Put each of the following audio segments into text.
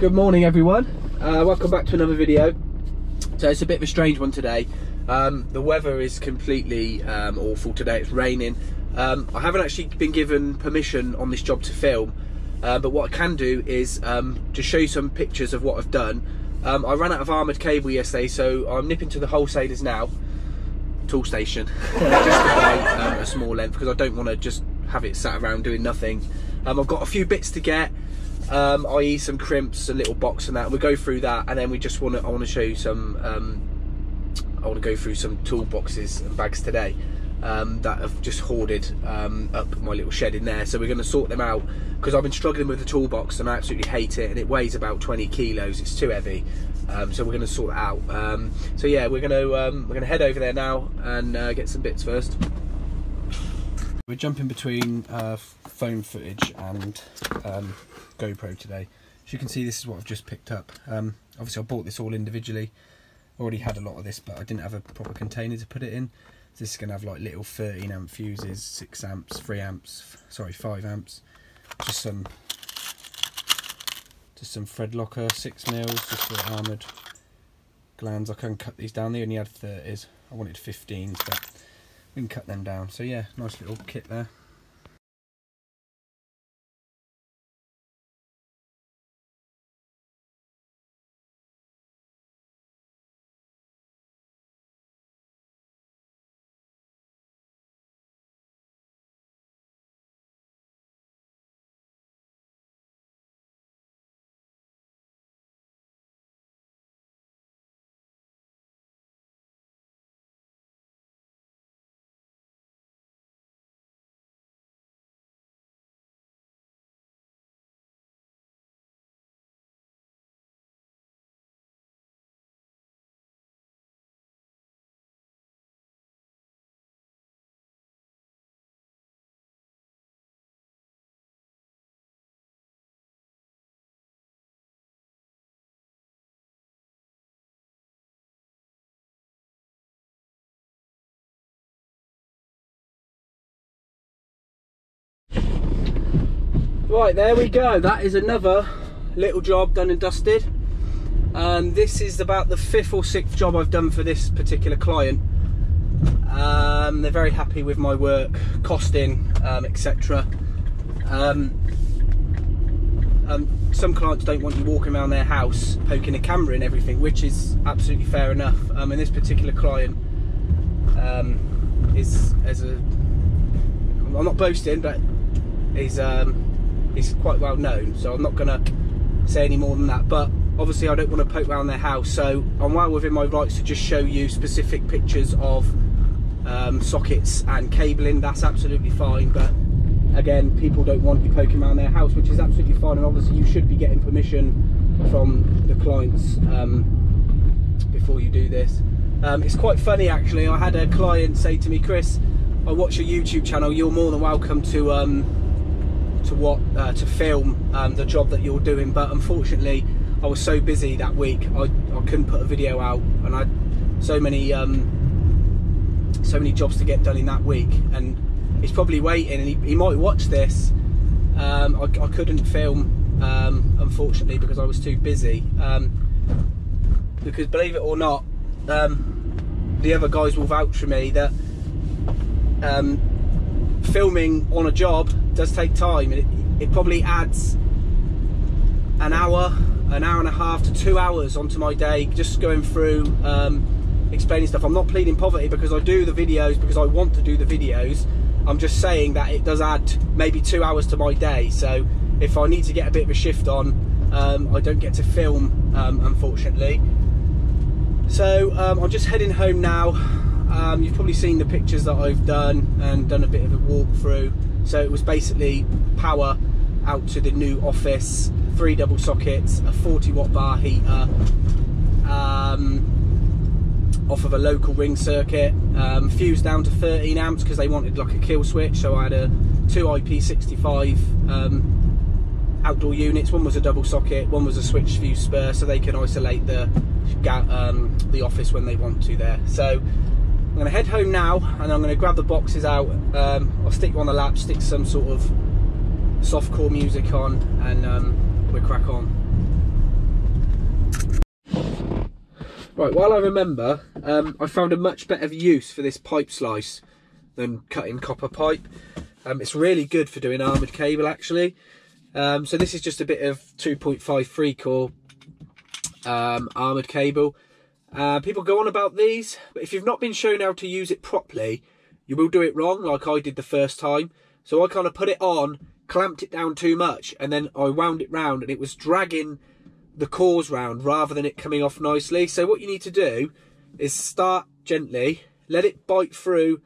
Good morning everyone, welcome back to another video. So it's a bit of a strange one today. The weather is completely awful today, it's raining. I haven't actually been given permission on this job to film, but what I can do is just show you some pictures of what I've done. I ran out of armoured cable yesterday, so I'm nipping to the wholesalers now, tool station, just to buy a small length because I don't want to just have it sat around doing nothing. I've got a few bits to get, i.e. some crimps, a little box and that. We'll go through that, and then we just want to, I want to show you some, I want to go through some toolboxes and bags today that have just hoarded up my little shed in there. So we're going to sort them out because I've been struggling with the toolbox and I absolutely hate it, and it weighs about 20 kilos, it's too heavy. So we're going to sort it out. So yeah, we're going to head over there now and get some bits first. We're jumping between phone footage and GoPro today. As you can see, this is what I've just picked up. Obviously I bought this all individually. Already had a lot of this, but I didn't have a proper container to put it in. So this is going to have like little 13 amp fuses, 6 amps, 3 amps, sorry, 5 amps. Just some thread locker, 6 mils, just for armoured glands. I can cut these down. They only had 30s. I wanted 15s, but we can cut them down. So yeah, nice little kit there. Right, there we go. That is another little job done and dusted. This is about the 5th or 6th job I've done for this particular client. They're very happy with my work, costing, etc. Some clients don't want you walking around their house poking a camera in everything, which is absolutely fair enough. And this particular client I'm not boasting, but he's quite well known, so I'm not gonna say any more than that, but obviously I don't want to poke around their house, so I'm well within my rights to just show you specific pictures of sockets and cabling. That's absolutely fine, but again, people don't want you poking around their house, which is absolutely fine, and obviously you should be getting permission from the clients before you do this. It's quite funny actually, I had a client say to me, Chris, I watch your YouTube channel, you're more than welcome to film the job that you're doing, but unfortunately I was so busy that week I couldn't put a video out, and I had so many jobs to get done in that week, and he's probably waiting, and he might watch this. I couldn't film unfortunately because I was too busy, because believe it or not, the other guys will vouch for me that filming on a job does take time, and it probably adds an hour and a half to 2 hours onto my day, just going through explaining stuff. I'm not pleading poverty because I do the videos because I want to do the videos. I'm just saying that it does add maybe 2 hours to my day, so if I need to get a bit of a shift on, I don't get to film unfortunately. So I'm just heading home now. You've probably seen the pictures that I've done and done a bit of a walkthrough. So it was basically power out to the new office, 3 double sockets, a 40-watt bar heater, off of a local ring circuit, fused down to 13 amps because they wanted like a kill switch. So I had a 2 IP65 outdoor units. One was a double socket, one was a switch fuse spur, so they can isolate the office when they want to there. So I'm going to head home now, and I'm going to grab the boxes out. I'll stick you on the lap, stick some sort of softcore music on, and we'll crack on. Right, while I remember, I found a much better use for this pipe slice than cutting copper pipe. It's really good for doing armoured cable, actually. So this is just a bit of 2.53 core armoured cable. People go on about these, but if you've not been shown how to use it properly, you will do it wrong, like I did the first time. So I kind of put it on, clamped it down too much, and then I wound it round, and it was dragging the cores round rather than it coming off nicely. So what you need to do is start gently, let it bite through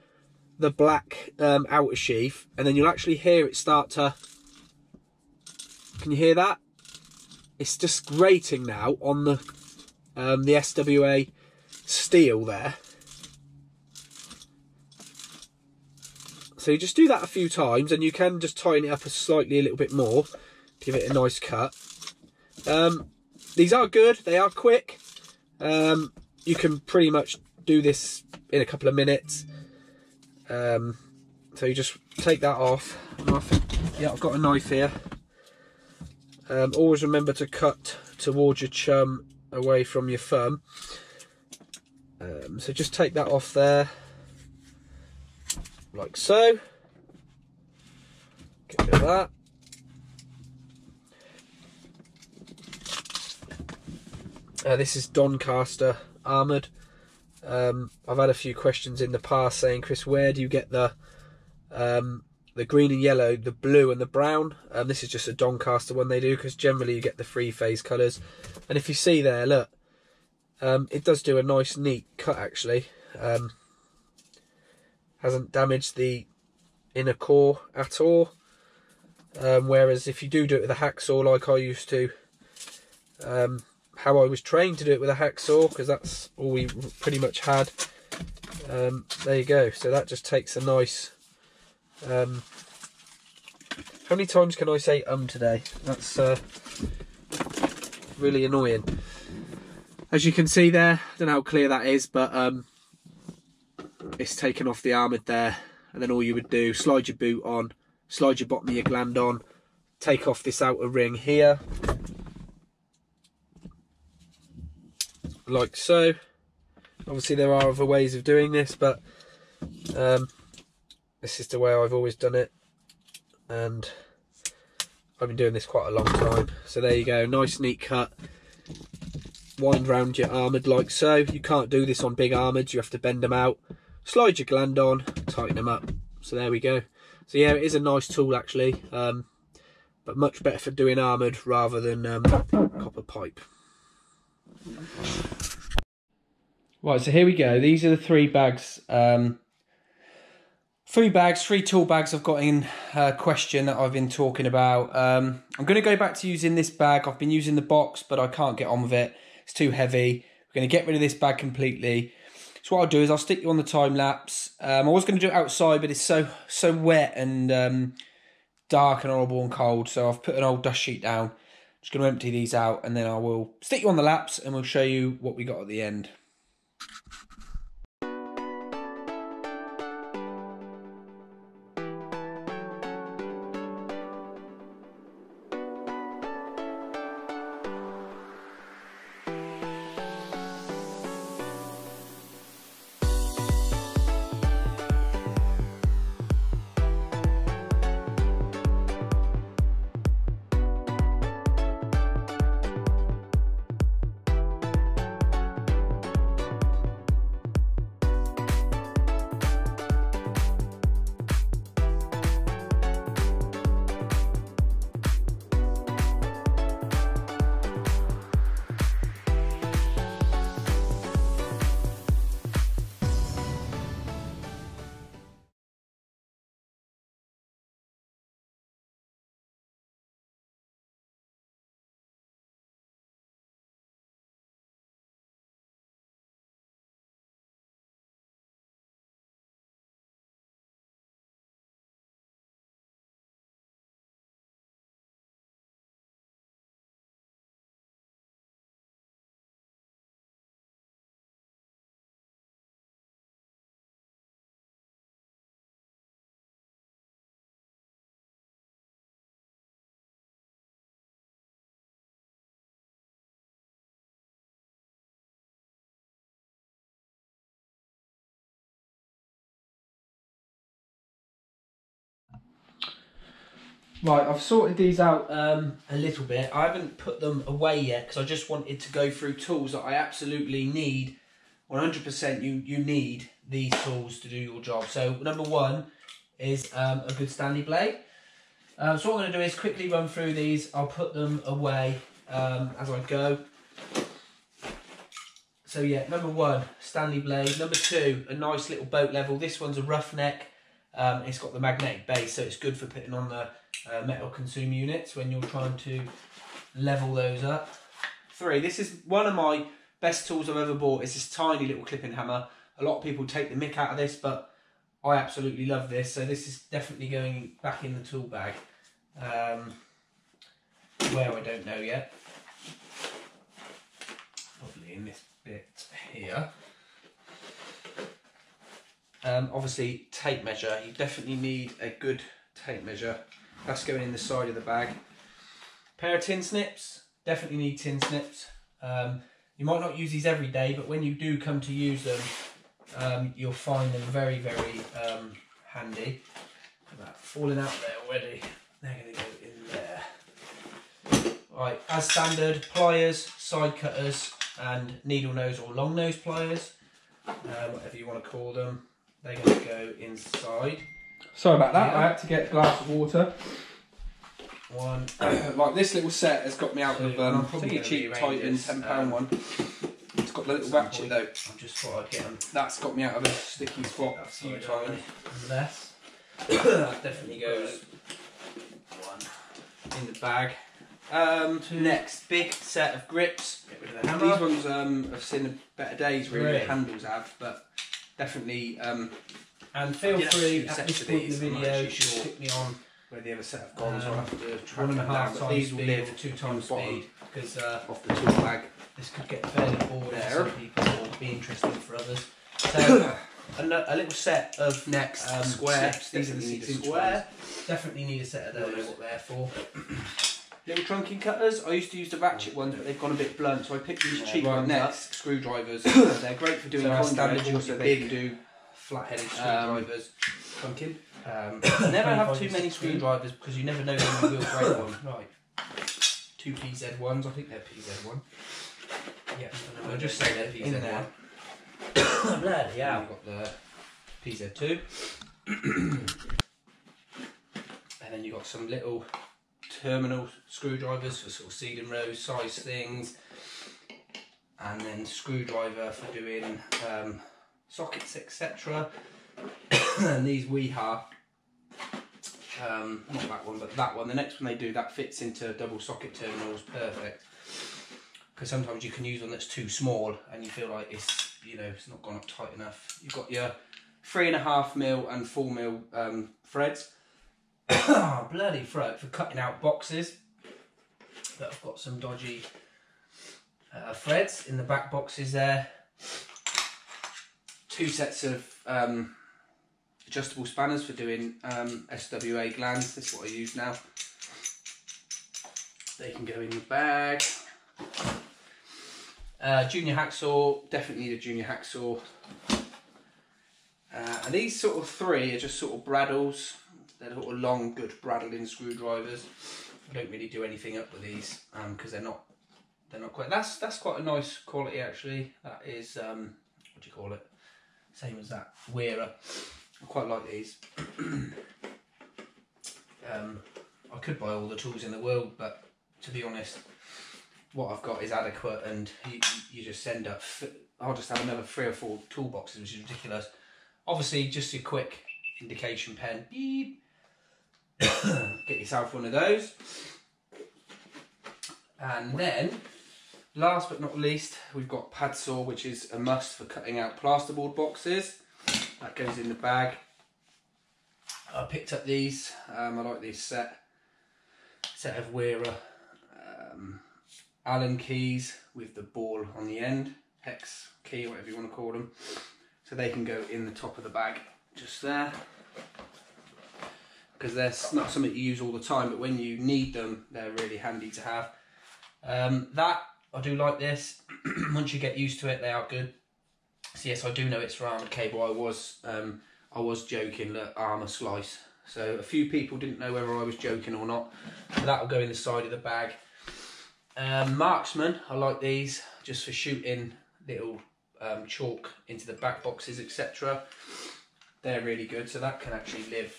the black outer sheath, and then you'll actually hear it start to, can you hear that? It's just grating now on the SWA steel there. So you just do that a few times, and you can just tighten it up a little bit more, give it a nice cut. These are good, they are quick. You can pretty much do this in a couple of minutes. So you just take that off. Yeah, I've got a knife here. Always remember to cut towards your chum, away from your thumb. So just take that off there, like so. Get rid of that. This is Doncaster armoured. I've had a few questions in the past saying, Chris, where do you get the green and yellow, the blue and the brown? This is just a Doncaster one they do, because generally you get the three phase colours. And if you see there, look, it does do a nice neat cut, actually. Hasn't damaged the inner core at all. Whereas if you do it with a hacksaw, like I used to, how I was trained to do it with a hacksaw, because that's all we pretty much had. There you go. So that just takes a nice, how many times can I say today? That's really annoying. As you can see there, I don't know how clear that is, but it's taken off the armoured there, and then all you would do, slide your boot on, slide your bottom of your gland on, take off this outer ring here, like so. Obviously there are other ways of doing this, but this is the way I've always done it, and I've been doing this quite a long time. So there you go, nice neat cut, wind round your armoured like so. You can't do this on big armoured, you have to bend them out, slide your gland on, tighten them up. So there we go. So yeah, it is a nice tool, actually, but much better for doing armoured rather than copper pipe. Right, so here we go. These are the three tool bags I've got in question that I've been talking about. I'm going to go back to using this bag. I've been using the box, but I can't get on with it. It's too heavy. We're going to get rid of this bag completely. So what I'll do is I'll stick you on the time lapse. I was going to do it outside, but it's so wet and dark and horrible and cold. So I've put an old dust sheet down. Just going to empty these out, and then I will stick you on the laps, and we'll show you what we got at the end. Right, I've sorted these out a little bit. I haven't put them away yet because I just wanted to go through tools that I absolutely need. 100% you need these tools to do your job. So number one is a good Stanley blade. So what I'm going to do is quickly run through these. I'll put them away as I go. So yeah, number one, Stanley blade. Number two, a nice little boat level. This one's a Roughneck. It's got the magnetic base, so it's good for putting on the metal consume units when you're trying to level those up. Three, this is one of my best tools I've ever bought. It's this tiny little clipping hammer. A lot of people take the mick out of this, but I absolutely love this. So this is definitely going back in the tool bag. Where, I don't know yet. Probably in this bit here. Obviously, tape measure. You definitely need a good tape measure. That's going in the side of the bag. Pair of tin snips. Definitely need tin snips. You might not use these every day, but when you do come to use them, you'll find them very, very handy. Look at that, falling out there already. They're going to go in there. Right, as standard, pliers, side cutters, and needle nose or long nose pliers, whatever you want to call them. They're going to go inside. Sorry about that. Yeah. I had to get a glass of water. One. Like this little set has got me out of probably a cheap Titan £10 one. It's got the little ratchet though. I just thought I'd get them. That's got me out of a sticky spot a few times. Unless that definitely goes one in the bag. Next, big set of grips. Get rid of the hammer. These ones I've seen better days really. The handles have, but definitely. And feel free at this point in the video to pick me on. Where the other set have gone, so I'll have to track them down, but these will live 2 times speed because off the tool bag. This could get fairly bored for some people or be interesting for others. So a little set of next square. These are the 6-inch square. Definitely need a set of those. I don't know what they're for. Little trunking cutters. I used to use the ratchet ones, but they've gone a bit blunt, so I picked these cheap next screwdrivers. They're great for doing con damage, also they can do flat-headed screwdrivers. Trunking. Never have too many screwdrivers because you never know when you will break one. Right. 2 PZ ones, I think they're PZ1. Yeah, I'll just say they're PZ1. Bloody hell. We've got the PZ2. And then you've got some little terminal screwdrivers for sort of seed and row size things. And then screwdriver for doing sockets, etc. And these Wiha, not that one, but that one. The next one they do, that fits into double socket terminals, perfect. Because sometimes you can use one that's too small and you feel like it's, you know, it's not gone up tight enough. You've got your 3.5mm and 4mm threads. Bloody throat for cutting out boxes. But I've got some dodgy threads in the back boxes there. 2 sets of adjustable spanners for doing SWA glands. That's what I use now. They can go in the bag. Junior hacksaw, definitely need a junior hacksaw. And these sort of 3 are just sort of braddles. They're sort of long, good braddling screwdrivers. I don't really do anything up with these because they're not quite. That's quite a nice quality actually. That is what do you call it? Same as that Wera. I quite like these. I could buy all the tools in the world, but to be honest, what I've got is adequate, and you just end up. I'll just have another 3 or 4 toolboxes, which is ridiculous. Obviously, just a quick indication pen. Beep. Get yourself one of those, and then. Last but not least, we've got pad saw, which is a must for cutting out plasterboard boxes. That goes in the bag. I picked up these. I like this set of Wera Allen keys with the ball on the end, hex key, whatever you want to call them. So they can go in the top of the bag, just there. Because they're not something you use all the time, but when you need them, they're really handy to have. I do like this. Once you get used to it, they are good. So yes, I do know it's for armoured cable. I was joking. Look, armour slice. So a few people didn't know whether I was joking or not. So that'll go in the side of the bag. Marksman, I like these just for shooting little chalk into the back boxes, etc. They're really good, so that can actually live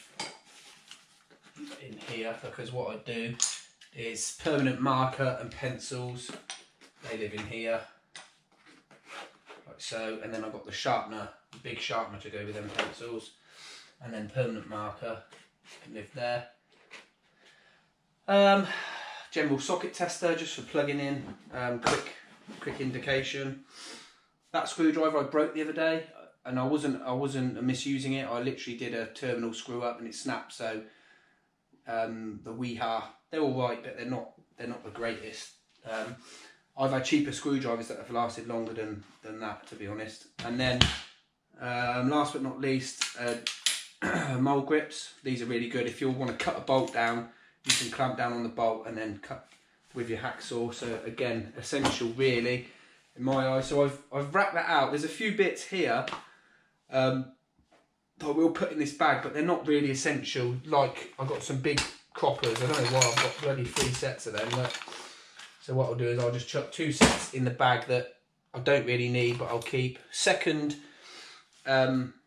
in here, because what I do is permanent marker and pencils, they live in here, like so, and then I've got the sharpener, the big sharpener to go with them pencils, and then permanent marker can live there. General socket tester, just for plugging in, quick indication. That screwdriver I broke the other day, and I wasn't misusing it. I literally did a terminal screw up and it snapped. So the Wiha, they're all right, but they're not the greatest. I've had cheaper screwdrivers that have lasted longer than that, to be honest. And then last but not least, mole grips. These are really good if you want to cut a bolt down. You can clamp down on the bolt and then cut with your hacksaw. So again, essential really in my eye. So I've wrapped that out. There's a few bits here that I will put in this bag, but they're not really essential. Like I've got some big croppers. I don't know why I've got bloody 3 sets of them. But so what I'll do is I'll just chuck 2 sets in the bag that I don't really need, but I'll keep. Second, Stanley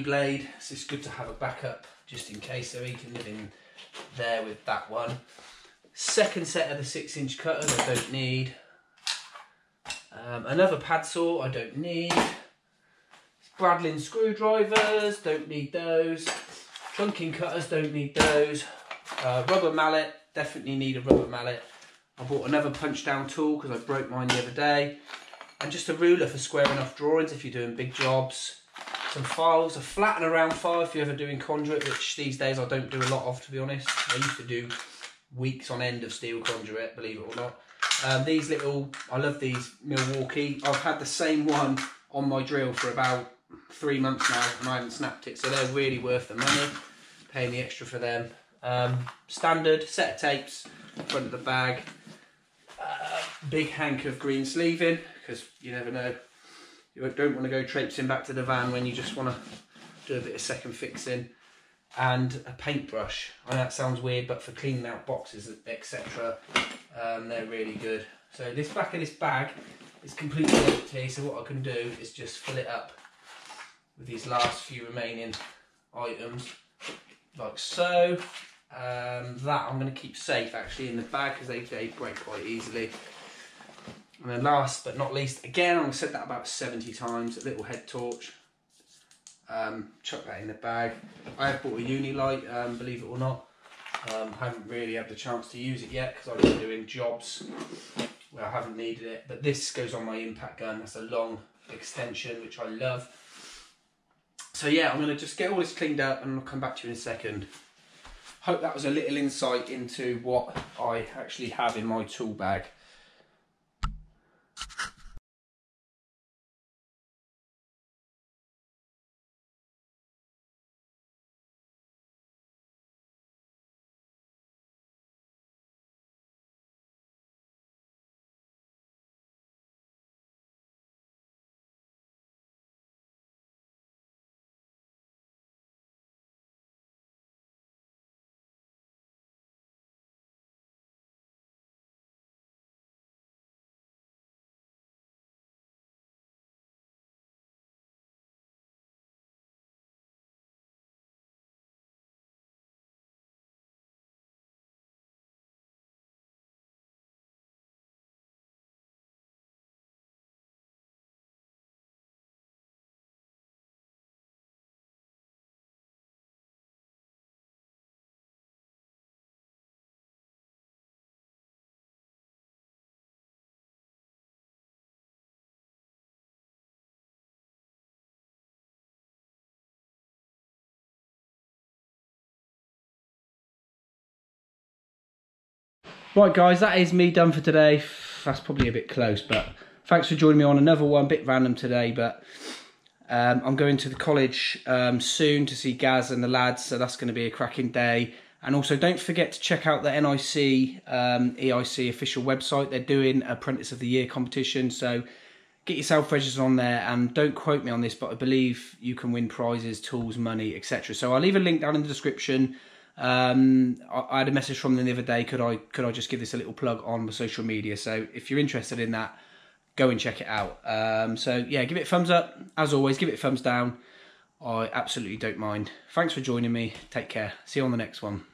blade. So it's good to have a backup just in case, so he can live in there with that one. Second set of the 6-inch cutters I don't need. Another pad saw I don't need. Bradlin screwdrivers, don't need those. Trunking cutters, don't need those. Rubber mallet, definitely need a rubber mallet. I bought another punch down tool because I broke mine the other day. And just a ruler for squaring off drawings if you're doing big jobs. Some files, a flat and a round file if you're ever doing conduit, which these days I don't do a lot of, to be honest. I used to do weeks on end of steel conduit, believe it or not. These little, I love these Milwaukee. I've had the same one on my drill for about 3 months now and I haven't snapped it, so they're really worth the money, paying the extra for them. Standard set of tapes in front of the bag. Big hank of green sleeving, because you never know. You don't want to go traipsing back to the van when you just want to do a bit of second fixing. And a paintbrush. I know that sounds weird, but for cleaning out boxes, etc. They're really good. So this back of this bag is completely empty, so what I can do is just fill it up with these last few remaining items, like so. That I'm going to keep safe, actually, in the bag, because they break quite easily. And then last but not least, again, I've said that about 70 times, a little head torch. Chuck that in the bag. I have bought a Uni-Lite, believe it or not. I haven't really had the chance to use it yet because I've been doing jobs where I haven't needed it. But this goes on my impact gun. That's a long extension, which I love. So yeah, I'm going to just get all this cleaned up and I'll come back to you in a second. Hope that was a little insight into what I actually have in my tool bag. Right guys, that is me done for today. That's probably a bit close, but thanks for joining me on another one. Bit random today, but I'm going to the college soon to see Gaz and the lads, so that's going to be a cracking day. And also don't forget to check out the NIC EIC official website. They're doing Apprentice of the Year competition, so Get your self-registers on there, and don't quote me on this, but I believe you can win prizes, tools, money, etc. So I'll leave a link down in the description. I had a message from them the other day, could I just give this a little plug on my social media? So if you're interested in that, go and check it out. So yeah, give it a thumbs up. As always, give it a thumbs down. I absolutely don't mind. Thanks for joining me. Take care. See you on the next one.